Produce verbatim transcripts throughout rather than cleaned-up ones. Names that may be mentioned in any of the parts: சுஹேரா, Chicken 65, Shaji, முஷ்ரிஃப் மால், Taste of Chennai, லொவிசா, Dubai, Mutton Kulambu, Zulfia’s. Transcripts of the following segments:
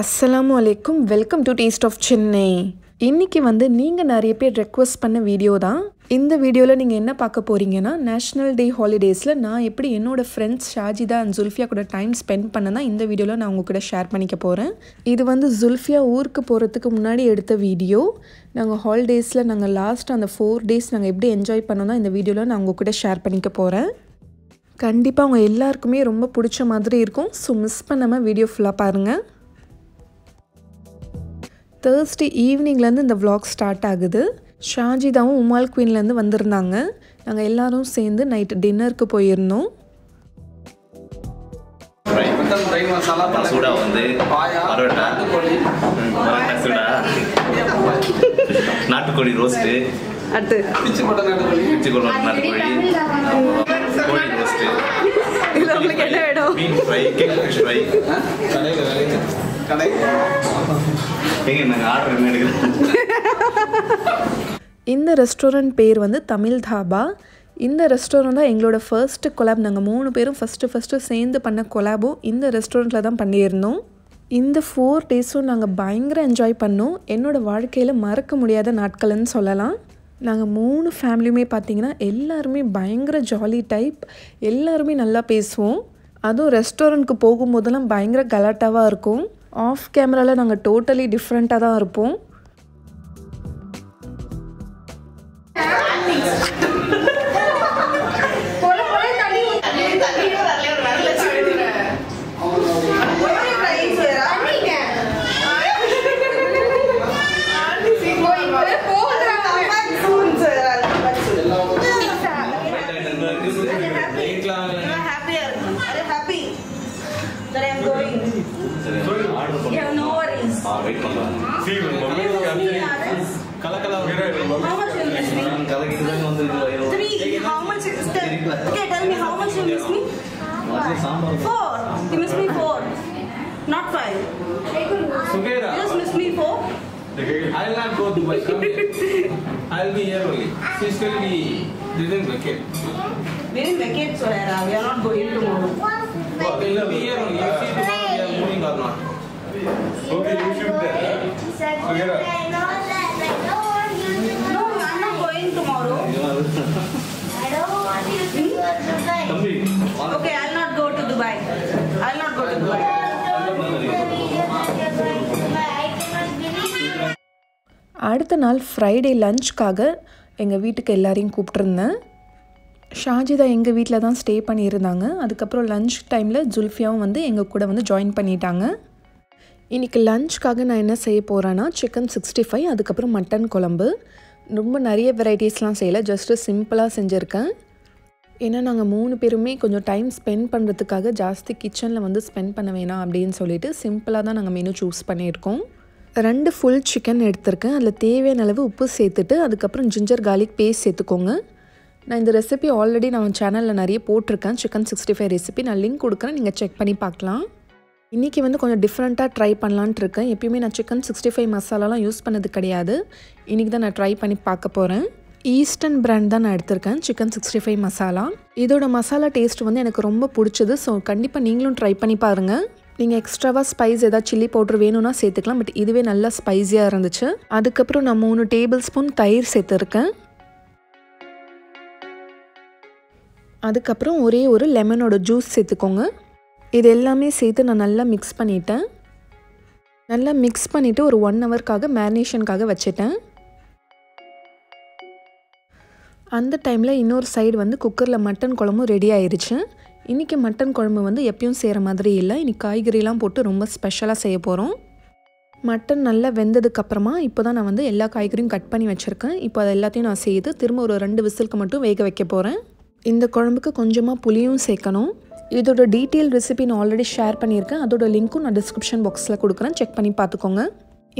Assalamu alaikum, welcome to Taste of Chennai. இன்னைக்கு வந்து நீங்க நிறைய பேர் ரெக்வெஸ்ட் பண்ண வீடியோ தான். இந்த வீடியோல நீங்க என்ன பார்க்க போறீங்கன்னா நேஷனல் டே ஹாலிடேஸ்ல நான் எப்படி என்னோட ஃப்ரெண்ட்ஸ் ஷாஜிதா and Zulfia கூட டைம் ஸ்பெண்ட் பண்ணனா இந்த வீடியோல நான் உங்க கூட ஷேர் பண்ணிக்க போறேன். இது வந்து Zulfia ஊருக்கு போறதுக்கு முன்னாடி எடுத்த வீடியோ. நாங்க ஹாலிடேஸ்ல நாங்க லாஸ்ட் அந்த four days நாங்க எப்படி என்ஜாய் பண்ணோம்னா இந்த வீடியோல நான் உங்க கூட ஷேர் பண்ணிக்க போறேன். கண்டிப்பா உங்க எல்லாருக்குமே ரொம்ப பிடிச்ச மாதிரி இருக்கும். சோ மிஸ் பண்ணாம வீடியோ ஃபுல்லா பாருங்க. Thursday evening la indha vlog start agudhu. Shaji daum Umal Queen la indhu vandirundanga. Nanga ellarum sendu night dinner ku poyirnom. Dry masala pakoda vandu parota suda natukodi roast adhu pichikoda natukodi pichikoda natukodi koli roast idha ungalku enna edum beef fry cake fry kadai kadai இந்த restaurant பேர் வந்து தமிழ் தாபா. இந்த restaurant தான் எங்களோட first collab. நாங்க மூணு பேரும் first first சேர்ந்து பண்ண கொலாபோ இந்த ரெஸ்டாரண்ட்ல தான் பண்ணியிருந்தோம். இந்த four டேஸும் நாங்க பயங்கர என்ஜாய் பண்ணோம். என்னோட வாழ்க்கையில மறக்க முடியாத நாட்கள்னு சொல்லலாம். நாங்க மூணு ஃபேமிலியுமே பாத்தீங்கன்னா எல்லாரும் பயங்கர ஜாலி டைப். எல்லாரும் நல்லா பேசுவோம். அதுவும் ரெஸ்டாரண்ட்க்கு போகும்போதெல்லாம் பயங்கர கலாட்டாவா இருக்கும். Off camera la nanga totally different ah da irupom. Pole pole thanni thanni thanni varala varala solidira. Pole price anninga. Anni see boy pole podra amma soon sir alla pattu. Happy are happy. Sir I am going. Yeah, no worries. Ah, wait for that. See, mummy is coming. Kala kala. How much you miss me? Kala kala is coming. Three. How much is the? Okay, tell me how much you miss me? Four. You miss me four. Not five. Sugaira. You just miss me four. I'll not go to Dubai. I'll be here only. She still be didn't vacate. We didn't vacate, Sugaira. We are not going tomorrow. We'll be here only. You see tomorrow we are moving or not. Okay, you should there. Sugaira. No, I'm not going tomorrow. I don't want you to go to Dubai. Okay, I'll not go to Dubai. I'll not go to Dubai. அடுத்த நாள் Friday லஞ்ச்காக எங்க வீட்டுக்கு எல்லாரையும் கூப்பிட்டிருந்தேன். ஷாஜிதா எங்க வீட்ல தான் stay பண்ணி இருந்தாங்க. அதுக்கு அப்புறம் லஞ்ச் டைம்ல Zulfiaவும் வந்து எங்க கூட வந்து ஜாயின் பண்ணிட்டாங்க. இன்னைக்கு லஞ்ச்காக நான் என்ன செய்ய போகிறேன்னா சிக்கன் சிக்ஸ்டி ஃபைவ் அதுக்கப்புறம் மட்டன் குழம்பு. ரொம்ப நிறைய வெரைட்டிஸ்லாம் செய்யலை, ஜஸ்ட்டு சிம்பிளாக செஞ்சுருக்கேன். ஏன்னா நாங்கள் மூணு பேருமே கொஞ்சம் டைம் ஸ்பெண்ட் பண்ணுறதுக்காக ஜாஸ்தி கிச்சனில் வந்து ஸ்பெண்ட் பண்ண வேணாம் அப்படின்னு சொல்லிட்டு சிம்பிளாக தான் நாங்கள் மெனு சூஸ் பண்ணியிருக்கோம். ரெண்டு ஃபுல் சிக்கன் எடுத்திருக்கேன். அதில் தேவையான அளவு உப்பு சேர்த்துட்டு அதுக்கப்புறம் ஜிஞ்சர் கார்லிக் பேஸ்ட் சேர்த்துக்கோங்க. நான் இந்த ரெசிபி ஆல்ரெடி நான் சேனலில் நிறைய போட்டிருக்கேன். சிக்கன் சிக்ஸ்டி ஃபைவ் ரெசிபி நான் லிங்க் கொடுக்குறேன், நீங்கள் செக் பண்ணி பார்க்கலாம். இன்றைக்கி வந்து கொஞ்சம் டிஃப்ரெண்ட்டாக ட்ரை பண்ணலான்ட்டு இருக்கேன். எப்பயுமே நான் சிக்கன் சிக்ஸ்டி ஃபைவ் மசாலாலாம் யூஸ் பண்ணது கிடையாது. இன்றைக்கி தான் நான் ட்ரை பண்ணி பார்க்க போகிறேன். ஈஸ்டர்ன் பிராண்ட் தான் நான் எடுத்திருக்கேன் சிக்கன் சிக்ஸ்டி ஃபைவ் மசாலா. இதோட மசாலா டேஸ்ட் வந்து எனக்கு ரொம்ப பிடிச்சது. ஸோ கண்டிப்பாக நீங்களும் ட்ரை பண்ணி பாருங்கள். நீங்கள் எக்ஸ்ட்ராவாக ஸ்பைஸ் ஏதாவது சில்லி பவுட்ரு வேணும்னா சேர்த்துக்கலாம். பட் இதுவே நல்லா ஸ்பைஸியாக இருந்துச்சு. அதுக்கப்புறம் நான் மூணு டேபிள் ஸ்பூன் தயிர் சேர்த்துருக்கேன். அதுக்கப்புறம் ஒரே ஒரு லெமனோட ஜூஸ் சேர்த்துக்கோங்க. இது எல்லாமே சேர்த்து நான் நல்லா மிக்ஸ் பண்ணிட்டேன். நல்லா மிக்ஸ் பண்ணிவிட்டு ஒரு ஒன் ஹவருக்காக மேரினேஷனுக்காக வச்சுட்டேன். அந்த டைமில் இன்னொரு சைடு வந்து குக்கரில் மட்டன் குழம்பும் ரெடி ஆயிடுச்சு. இன்றைக்கி மட்டன் குழம்பு வந்து எப்பயும் செய்கிற மாதிரி இல்லை. இன்றைக்கி காய்கறிலாம் போட்டு ரொம்ப ஸ்பெஷலாக செய்ய போகிறோம். மட்டன் நல்லா வெந்ததுக்கப்புறமா இப்போ தான் நான் வந்து எல்லா காய்கறியும் கட் பண்ணி வச்சுருக்கேன். இப்போ அது எல்லாத்தையும் நான் செய்து திரும்ப ஒரு ரெண்டு விசிலுக்கு மட்டும் வேக வைக்க போகிறேன். இந்த குழம்புக்கு கொஞ்சமாக புளியும் சேர்க்கணும். இதோட டீட்டெயில் ரெசிபி நான் ஆல்ரெடி ஷேர் பண்ணியிருக்கேன். அதோட லிங்க்கும் நான் டிஸ்கிரிப்ஷன் பாக்ஸில் கொடுக்குறேன், செக் பண்ணி பார்த்துக்கோங்க.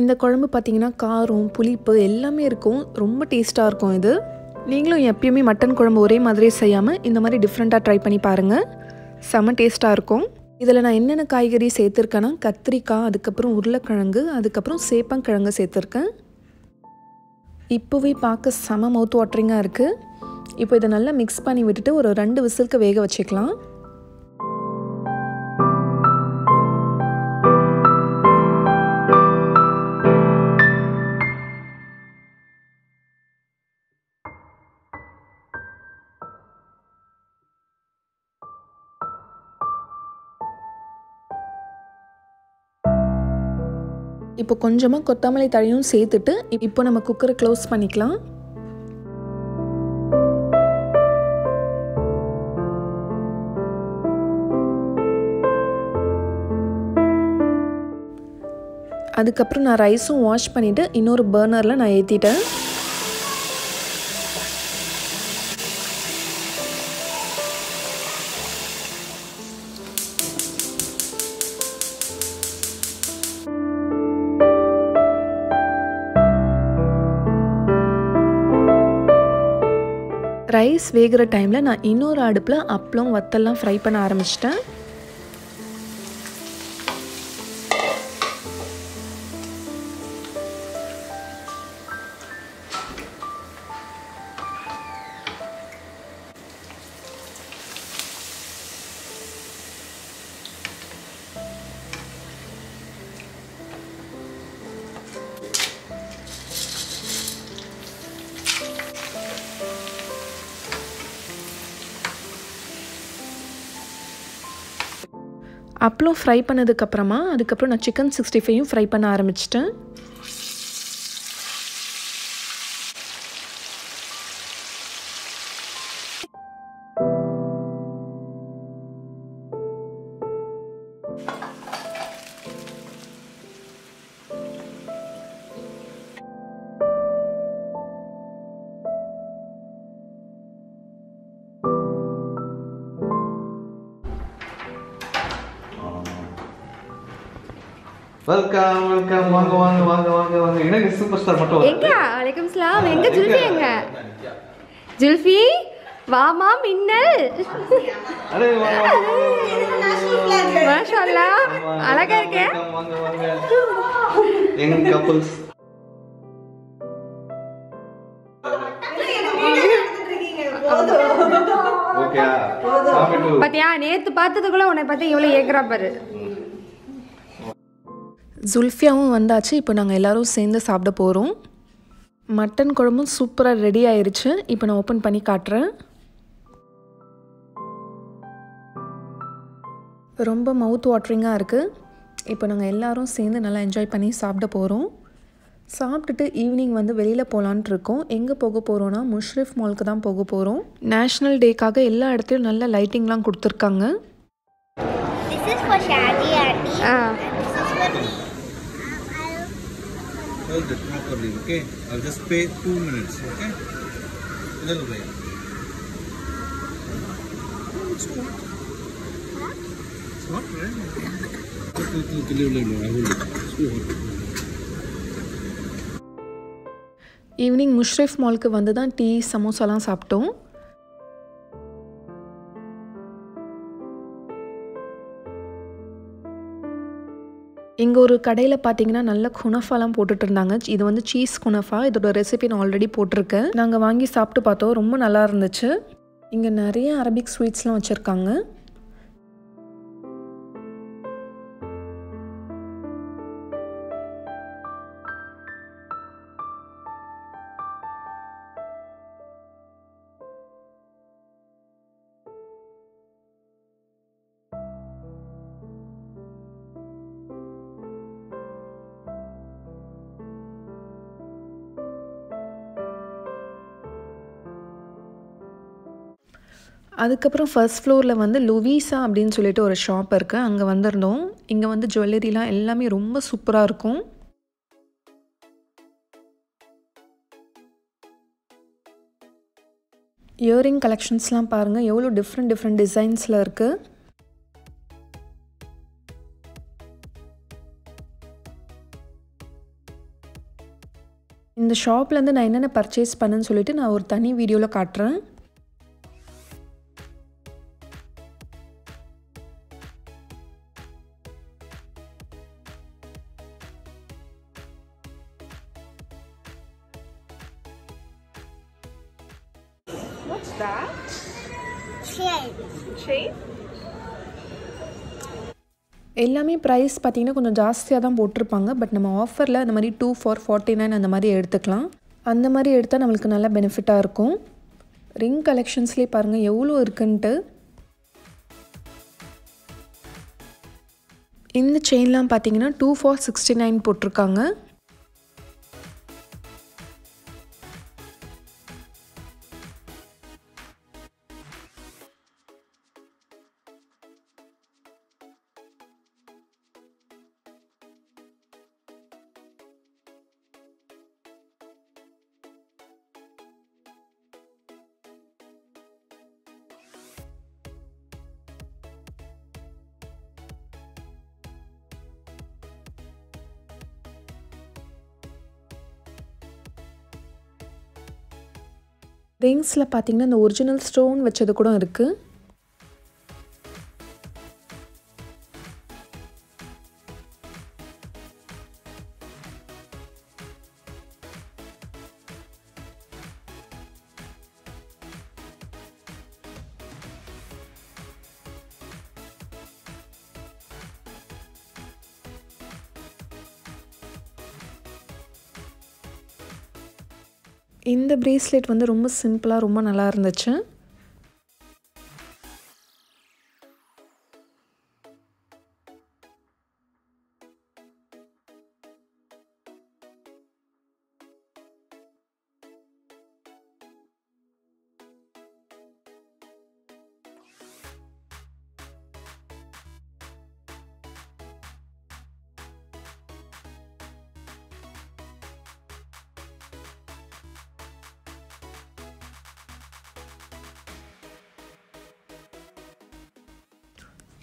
இந்த குழம்பு பார்த்திங்கன்னா காரம் புளிப்பு எல்லாமே இருக்கும். ரொம்ப டேஸ்ட்டாக இருக்கும். இது நீங்களும் எப்பயுமே மட்டன் குழம்பு ஒரே மாதிரி செய்யாமல் இந்த மாதிரி டிஃப்ரெண்ட்டாக ட்ரை பண்ணி பாருங்கள். செம டேஸ்ட்டாக இருக்கும். இதில் நான் என்னென்ன காய்கறி சேர்த்துருக்கேன்னா கத்திரிக்காய், அதுக்கப்புறம் உருளைக்கிழங்கு, அதுக்கப்புறம் சேப்பங்கிழங்கு சேர்த்துருக்கேன். இப்போவே பார்க்க செம மவுத் வாட்டரிங்காக இருக்குது. இப்போ இதை நல்லா மிக்ஸ் பண்ணி விட்டுட்டு ஒரு ரெண்டு விசிலுக்கு வேக வச்சுக்கலாம். இப்போ கொஞ்சமா கொத்தமல்லி தழையும் சேர்த்துட்டு இப்போ நம்ம குக்கரை க்ளோஸ் பண்ணிக்கலாம். அதுக்கு அப்புறம் நான் ரைஸும் வாஷ் பண்ணிட்டு இன்னொரு பர்னர்ல நான் ஏத்திட்டேன். ரைஸ் வேகிற டைமில் நான் இன்னொரு அடுப்பில் அப்பளம் வத்தல்லாம் ஃப்ரை பண்ண ஆரம்பிச்சிட்டேன். அப்பளம் ஃப்ரை பண்ணதுக்கப்புறமா அதுக்கப்புறம் நான் சிக்கன் சிக்ஸ்டி ஃபைவும் ஃப்ரை பண்ண ஆரம்பிச்சிட்டேன். வெல்கம் வெல்கம் வாங்க வாங்க வாங்க வாங்க வாங்க எனக்கு சூப்பர் ஸ்டார் மட்டும் எங்க வலைக்கம் சலாம் எங்க ஜுல்ஃபி எங்க ஜுல்ஃபி வாமா மின்னல் அரே வா வா மாஷா அல்லாஹ் அழகா இருக்கே வாங்க வாங்க எங்க கப்புள்ஸ் ஓகே பாத்தியா நேத்து பார்த்ததுக்குள்ள உன்னை பத்தி இவ்வளவு ஏக்குறா பாரு. ஜுல்ஃபியாவும் வந்தாச்சு. இப்போ நாங்கள் எல்லோரும் சேர்ந்து சாப்பிட போகிறோம். மட்டன் குழம்பும் சூப்பராக ரெடி ஆயிடுச்சு. இப்போ நான் ஓப்பன் பண்ணி காட்டுறேன். ரொம்ப மவுத் வாட்ரிங்காக இருக்குது. இப்போ நாங்கள் எல்லோரும் சேர்ந்து நல்லா என்ஜாய் பண்ணி சாப்பிட போகிறோம். சாப்பிட்டுட்டு ஈவினிங் வந்து வெளியில் போகலான்ட்டு இருக்கோம். எங்கே போக போகிறோன்னா முஷ்ரிஃப் மாலுக்கு தான் போக போகிறோம். நேஷ்னல் டேக்காக எல்லா இடத்துலையும் நல்ல லைட்டிங்லாம் கொடுத்துருக்காங்க. Hold it properly, okay? I'll just pay two minutes, okay? A little bit. No, it's not. Huh? It's not, right? Look, look, look, look, look, I hold it. It's too hot. Evening, Mushrif மாலுக்கு வந்து தான் tea சமோசாலாம் சாப்பிட்டோம். இங்கே ஒரு கடையில் பார்த்தீங்கன்னா நல்ல குனஃபாலாம் போட்டுட்டு இருந்தாங்க. இது வந்து சீஸ் குனஃபா. இதோட ரெசிபி நான் ஆல்ரெடி போட்டிருக்கேன். நாங்கள் வாங்கி சாப்பிட்டு பார்த்தோம், ரொம்ப நல்லா இருந்துச்சு. இங்கே நிறைய அரபிக் ஸ்வீட்ஸ்லாம் வச்சுருக்காங்க. அதுக்கப்புறம் ஃபர்ஸ்ட் ஃப்ளோரில் வந்து லொவிசா அப்படின்னு சொல்லிட்டு ஒரு ஷாப் இருக்குது. அங்கே வந்திருந்தோம். இங்கே வந்து ஜுவல்லரிலாம் எல்லாமே ரொம்ப சூப்பராக இருக்கும். இயரிங் கலெக்ஷன்ஸ்லாம் பாருங்கள், எவ்வளோ டிஃப்ரெண்ட் டிஃப்ரெண்ட் டிசைன்ஸில் இருக்குது. இந்த ஷாப்லேருந்து நான் என்னென்ன பர்ச்சேஸ் பண்ணேன்னு சொல்லிட்டு நான் ஒரு தனி வீடியோவில் காட்டுறேன். எல்லாமே ப்ரைஸ் பார்த்தீங்கன்னா கொஞ்சம் ஜாஸ்தியாக தான் போட்டிருப்பாங்க. பட் நம்ம ஆஃபரில் அந்த மாதிரி டூ ஃபார் ஃபார்ட்டி நைன் அந்த மாதிரி எடுத்துக்கலாம். அந்த மாதிரி எடுத்தால் நம்மளுக்கு நல்லா பெனிஃபிட்டாக இருக்கும். ரிங் கலெக்ஷன்ஸ்லேயே பாருங்கள் எவ்வளோ இருக்குன்ட்டு. In the chain la pathina two four six nine potrukanga. Rings la pathina the original stone vechadu kuda irukku. இந்த bracelet வந்து ரொம்ப சிம்பிளா ரொம்ப நல்லா இருந்துச்சு.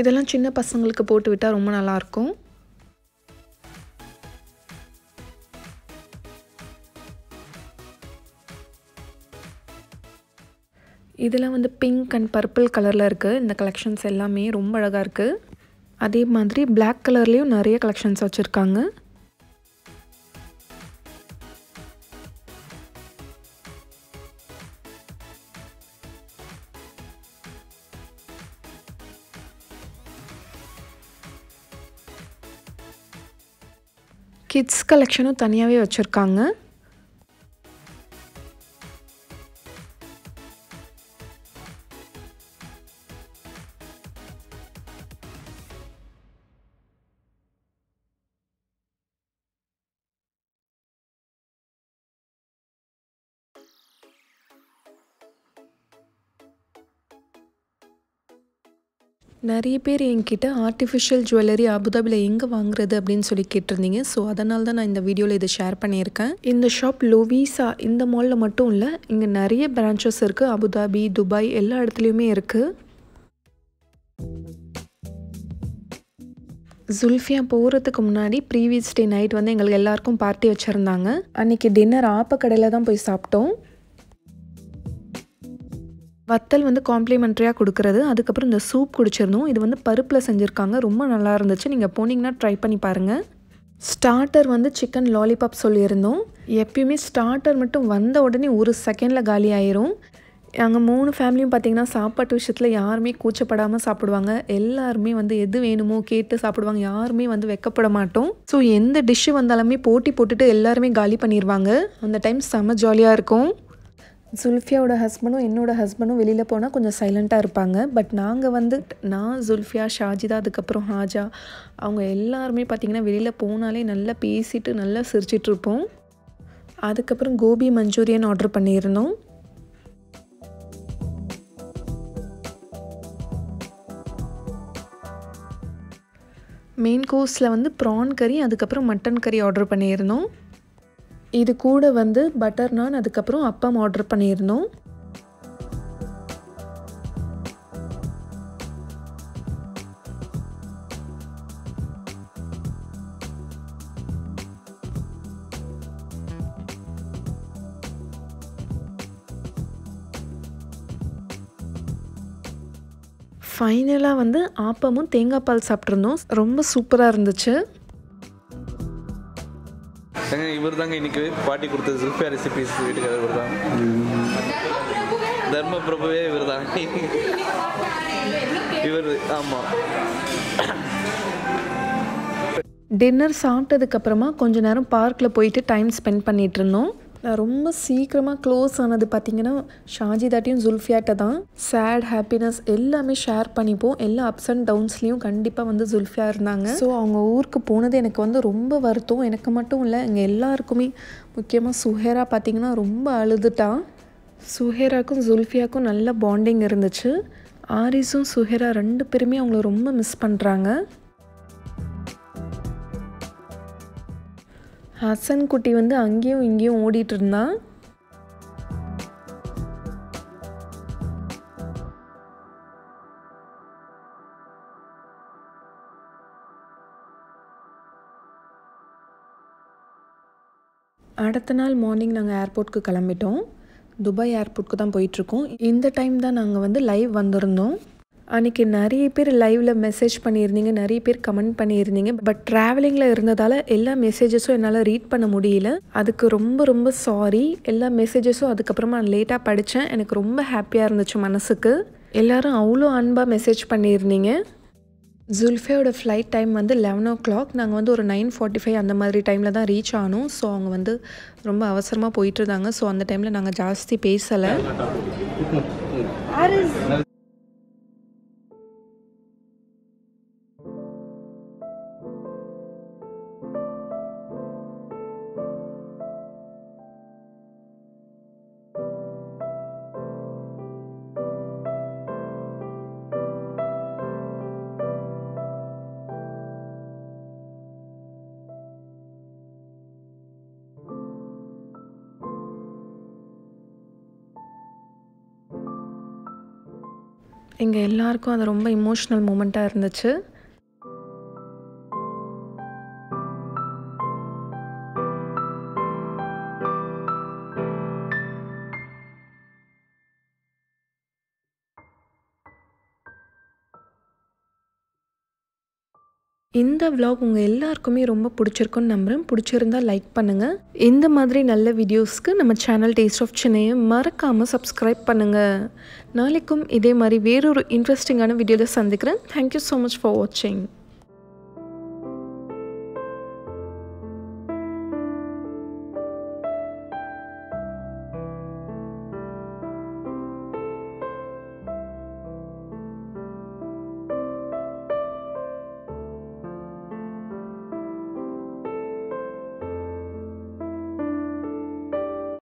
இதெல்லாம் சின்ன பசங்களுக்கு போட்டு விட்டா ரொம்ப நல்லா இருக்கும். இதெல்லாம் வந்து pink and purple கலர்ல இருக்கு. இந்த கலெக்ஷன்ஸ் எல்லாமே ரொம்ப அழகா இருக்கு. அதே மாதிரி black கலர்லயும் நிறைய கலெக்ஷன்ஸ் வச்சிருக்காங்க. Kids collection தனியாவே வச்சிருக்காங்க. நிறைய பேர் என்கிட்ட ஆர்ட்டிஃபிஷியல் ஜுவல்லரி அபுதாபில எங்க வாங்குறது அப்படினு சொல்லி கேட்டிருந்தீங்க. சோ அதனால தான் நான் இந்த வீடியோல இத ஷேர் பண்ணியிருக்கேன். இந்த ஷாப் லோவிசா இந்த மால்ல மட்டும் இல்ல, இங்க நிறைய பிரான்ச்சஸ் இருக்கு. அபுதாபி, துபாய் எல்லா இடத்துலயுமே இருக்கு. Zulfia போறதுக்கு முன்னாடி ப்ரீவியஸ் டே நைட் வந்து எங்க எல்லாருக்கும் பார்ட்டி வச்சிருந்தாங்க. அன்னைக்கு டின்னர் ஆப்ப கடையில தான் போய் சாப்பிட்டோம். வத்தல் வந்து காம்ப்ளிமெண்டரியா கொடுக்கிறது. அதுக்கு அப்புறம் இந்த சூப் குடிச்சிரணும். இது வந்து பருப்புல செஞ்சிருக்காங்க. ரொம்ப நல்லா இருந்துச்சு. நீங்க போனீங்கன்னா ட்ரை பண்ணி பாருங்க. ஸ்டார்ட்டர் வந்து சிக்கன் லாலிபாப் சொல்லியிருந்தோம். எப்பயுமே ஸ்டார்ட்டர் மட்டும் வந்த உடனே ஒரு செகண்ட்ல காலி ஆயிரும். அங்க மூணு ஃபேமிலியும் பாத்தீங்கன்னா சாப்பாட்டு விஷயத்துல யாருமே கூச்சப்படாம சாப்பிடுவாங்க. எல்லாரும் வந்து எது வேணுமோ கேட்டு சாப்பிடுவாங்க. யாருமே வந்து வெக்கப்பட மாட்டோம். சோ எந்த டிஷ் வந்தாலுமே போட்டி போட்டுட்டு எல்லாரும் காலி பண்ணிடுவாங்க. அந்த டைம் செம ஜாலியா இருக்கும். Zulfia oda husband um ennoda husband um velila pona konja silent ah irupanga, but naanga vandu na Zulfia Shaji da adukapra Haja avanga ellarume pathina velila ponale nalla pesittu nalla sirchittu irupom. adukapra gobi manchurian order pannirundom. main course la vandu prawn curry adukapra mutton curry order pannirundom. இது கூட வந்து butter நான் அதுக்கு அப்புறம் அப்பம் order பண்ணியிருந்தோம். ஃபைனலா வந்து ஆப்பமும் தேங்காய் பால் சாப்பிட்டிருந்தோம். ரொம்ப சூப்பரா இருந்துச்சு. அங்க இவர்தாங்க இன்னைக்கு பாட்டி கொடுத்த Zulfia ரெசிபீஸ் வீட்டுக்கு இவர்தான். தர்ம பிரபவே இவர்தான். இவர் ஆமா. டின்னர் சாப்பிட்டதுக்கு அப்புறமா கொஞ்ச நேரம் பார்க்ல போயிட்டு டைம் ஸ்பெண்ட் பண்ணிட்டு இருந்தோம். நான் ரொம்ப சீக்கிரமா க்ளோஸ் ஆனது பாத்தீங்கன்னா ஷாஜி தாட்டியும் ஜுல்ஃபியாட்ட தான் sad happiness எல்லாமே ஷேர் பண்ணிப்போம் எல்லா ups and downsலயும் கண்டிப்பா வந்து ஜுல்ஃபியா இருந்தாங்க சோ அவங்க ஊருக்கு போனது எனக்கு வந்து ரொம்ப வருத்தம் எனக்கு மட்டும் இல்ல எங்க எல்லாருக்குமே முக்கியமா சுஹேரா பாத்தீங்கன்னா ரொம்ப அழுதுட்டா சுஹேராக்கும் ஜுல்ஃபியாக்கும் நல்ல பாண்டிங் இருந்துச்சு ஆரிஸும் சுஹேரா ரெண்டு பேருமே அவங்கள ரொம்ப மிஸ் பண்றாங்க ஹசன் குட்டி வந்து அங்கேயும் இங்கேயும் ஓடிட்டு இருந்தான் அடுத்த நாள் மார்னிங் நாங்க ஏர்போர்ட்க்கு கிளம்பிட்டோம் துபாய் ஏர்போர்ட்க்கு தான் போயிட்டு இருக்கோம் இந்த டைம் தான் நாங்க வந்து லைவ் வந்திருந்தோம் அன்னைக்கு நிறைய பேர் லைவ்ல மெசேஜ் பண்ணியிருந்தீங்க நிறைய பேர் கமெண்ட் பண்ணியிருந்தீங்க பட் டிராவலிங்ல இருந்ததால எல்லா மெசேजेसும் என்னால ரீட் பண்ண முடியல அதுக்கு ரொம்ப ரொம்ப சாரி எல்லா மெசேजेसும் அதுக்கு அப்புறமா லேட்டா படிச்சேன் எனக்கு ரொம்ப ஹாப்பியா இருந்துச்சு மனசுக்கு எல்லாரும் அவ்ளோ அன்பா மெசேஜ் பண்ணியிருந்தீங்க ஜுல்ஃபியாவோட ஃளைட் டைம் வந்து eleven o'clock நாங்க வந்து ஒரு nine forty-five அந்த மாதிரி டைம்ல தான் ரீச் ஆனோம் சோ அவங்க வந்து ரொம்ப அவசரமா போயிட்டு இருந்தாங்க சோ அந்த டைம்ல நாங்க ಜಾಸ್ತಿ பேசல எங்க எல்லாருக்கும் அது ரொம்ப இமோஷனல் மொமெண்டா இருந்துச்சு இந்த vlog உங்க எல்லாருக்குமே ரொம்ப பிடிச்சிருக்கும்னு நம்புறேன் பிடிச்சிருந்தா லைக் பண்ணுங்க இந்த மாதிரி நல்ல வீடியோஸ்க்கு நம்ம சேனல் Taste of Chennai மறக்காம subscribe பண்ணுங்க நாளைக்கும் இதே மாதிரி வேற ஒரு இன்ட்ரஸ்டிங்கான வீடியோல சந்திக்கிறேன் Thank you so much for watching